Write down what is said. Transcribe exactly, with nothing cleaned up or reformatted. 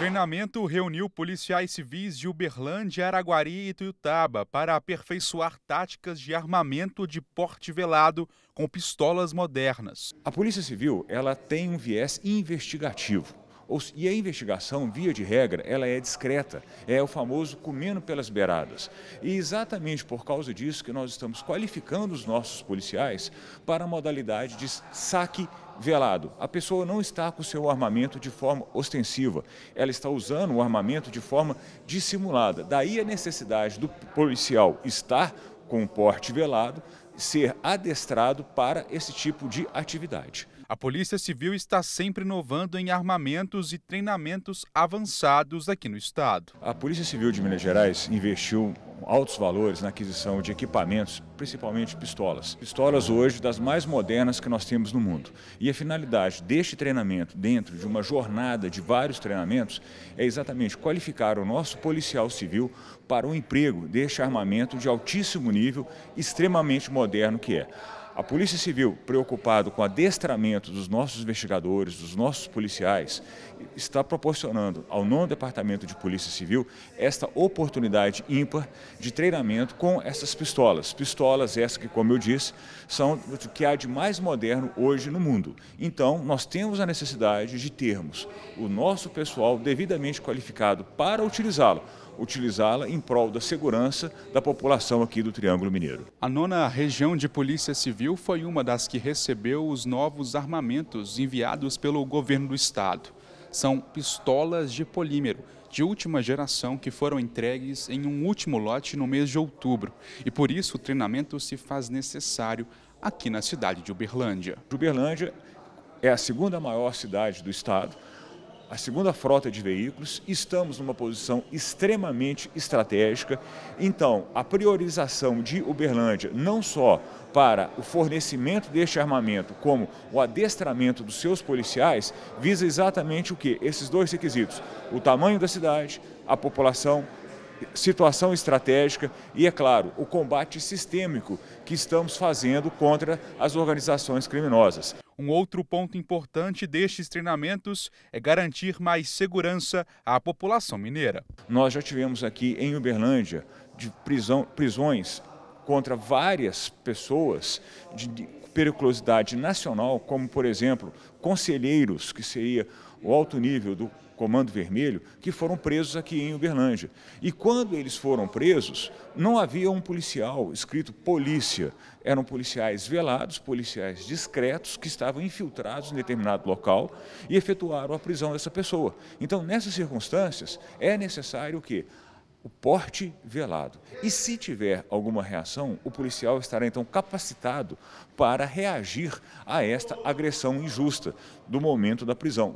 treinamento reuniu policiais civis de Uberlândia, Araguari e Ituiutaba para aperfeiçoar táticas de armamento de porte velado com pistolas modernas. A Polícia Civil ela tem um viés investigativo. E a investigação, via de regra, ela é discreta, é o famoso comendo pelas beiradas. E exatamente por causa disso que nós estamos qualificando os nossos policiais para a modalidade de saque velado. A pessoa não está com o seu armamento de forma ostensiva, ela está usando o armamento de forma dissimulada. Daí a necessidade do policial estar com o porte velado, ser adestrado para esse tipo de atividade. A Polícia Civil está sempre inovando em armamentos e treinamentos avançados aqui no estado. A Polícia Civil de Minas Gerais investiu altos valores na aquisição de equipamentos, principalmente pistolas. Pistolas hoje das mais modernas que nós temos no mundo. E a finalidade deste treinamento, dentro de uma jornada de vários treinamentos, é exatamente qualificar o nosso policial civil para o emprego deste armamento de altíssimo nível, extremamente moderno que é. A Polícia Civil, preocupado com o adestramento dos nossos investigadores, dos nossos policiais, está proporcionando ao nono Departamento de Polícia Civil esta oportunidade ímpar de treinamento com essas pistolas. Pistolas essas que, como eu disse, são o que há de mais moderno hoje no mundo. Então, nós temos a necessidade de termos o nosso pessoal devidamente qualificado para utilizá-lo. utilizá-la em prol da segurança da população aqui do Triângulo Mineiro. A nona região de Polícia Civil foi uma das que recebeu os novos armamentos enviados pelo governo do estado. São pistolas de polímero, de última geração, que foram entregues em um último lote no mês de outubro. E por isso o treinamento se faz necessário aqui na cidade de Uberlândia. Uberlândia é a segunda maior cidade do estado, a segunda frota de veículos, estamos numa posição extremamente estratégica. Então, a priorização de Uberlândia, não só para o fornecimento deste armamento, como o adestramento dos seus policiais, visa exatamente o quê? Esses dois requisitos, o tamanho da cidade, a população, situação estratégica e, é claro, o combate sistêmico que estamos fazendo contra as organizações criminosas. Um outro ponto importante destes treinamentos é garantir mais segurança à população mineira. Nós já tivemos aqui em Uberlândia de prisão, prisões contra várias pessoas de, de periculosidade nacional, como, por exemplo, conselheiros, que seria o alto nível do Comando Vermelho, que foram presos aqui em Uberlândia. E quando eles foram presos, não havia um policial escrito polícia. Eram policiais velados, policiais discretos, que estavam infiltrados em determinado local e efetuaram a prisão dessa pessoa. Então, nessas circunstâncias, é necessário o quê? O porte velado. E se tiver alguma reação, o policial estará então capacitado para reagir a esta agressão injusta do momento da prisão.